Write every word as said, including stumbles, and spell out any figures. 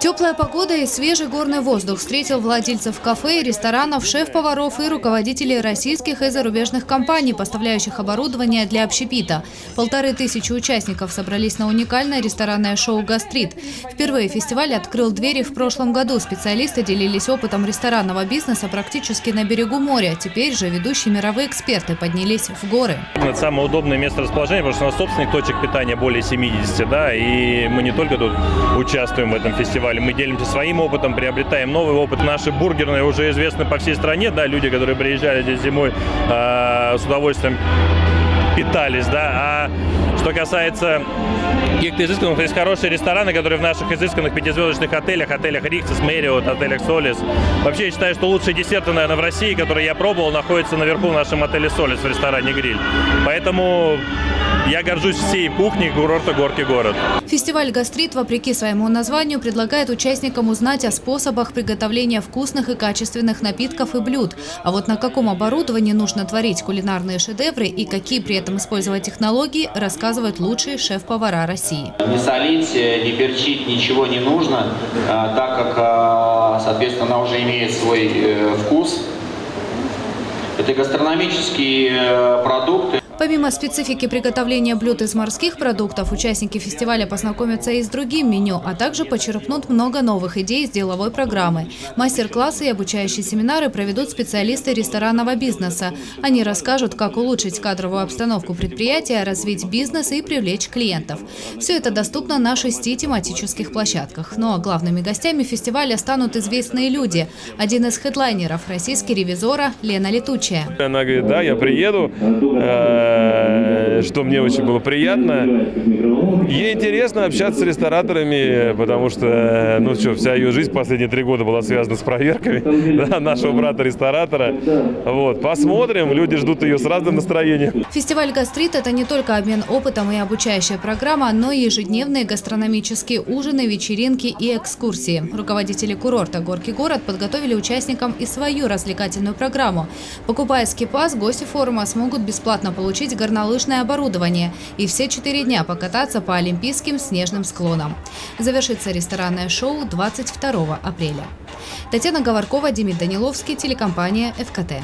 Теплая погода и свежий горный воздух встретил владельцев кафе, ресторанов, шеф-поваров и руководителей российских и зарубежных компаний, поставляющих оборудование для общепита. Полторы тысячи участников собрались на уникальное ресторанное шоу «Гастрит». Впервые фестиваль открыл двери в прошлом году. Специалисты делились опытом ресторанного бизнеса практически на берегу моря. Теперь же ведущие мировые эксперты поднялись в горы. Это самое удобное место расположения, потому что у нас собственных точек питания более семидесяти, да, и мы не только тут участвуем в этом фестивале. Мы делимся своим опытом, приобретаем новый опыт. Наши бургерные уже известны по всей стране. Да, люди, которые приезжали здесь зимой, э, с удовольствием питались. Да. А что касается каких-то изысканных, есть хорошие рестораны, которые в наших изысканных пятизвездочных отелях, отелях Рикс, Мэриот, отелях Солис. Вообще, я считаю, что лучшие десерты, наверное, в России, которые я пробовал, находятся наверху в нашем отеле Солис в ресторане «Гриль». Поэтому я горжусь всей кухней курорта «Горки Город». Фестиваль «Гастрит», вопреки своему названию, предлагает участникам узнать о способах приготовления вкусных и качественных напитков и блюд. А вот на каком оборудовании нужно творить кулинарные шедевры и какие при этом использовать технологии, рассказывают лучшие шеф-повара России. Не солить, не перчить, ничего не нужно, так как, соответственно, она уже имеет свой вкус. Это гастрономические продукты. Помимо специфики приготовления блюд из морских продуктов, участники фестиваля познакомятся и с другим меню, а также почерпнут много новых идей из деловой программы. Мастер-классы и обучающие семинары проведут специалисты ресторанного бизнеса. Они расскажут, как улучшить кадровую обстановку предприятия, развить бизнес и привлечь клиентов. Все это доступно на шести тематических площадках. Ну а главными гостями фестиваля станут известные люди. Один из хедлайнеров – российский ревизора Лена Летучая. Она говорит: да, я приеду. Что мне очень было приятно. Ей интересно общаться с рестораторами, потому что, ну что, вся ее жизнь последние три года была связана с проверками, да, нашего брата-ресторатора. Вот, посмотрим, люди ждут ее с разным настроением. Фестиваль «Гастрит» – это не только обмен опытом и обучающая программа, но и ежедневные гастрономические ужины, вечеринки и экскурсии. Руководители курорта «Горки Город» подготовили участникам и свою развлекательную программу. Покупая скипас, гости форума смогут бесплатно получить Получить горнолыжное оборудование и все четыре дня покататься по олимпийским снежным склонам. Завершится ресторанное шоу двадцать второго апреля. Татьяна Говоркова, Демид Даниловский, телекомпания «ФКТ».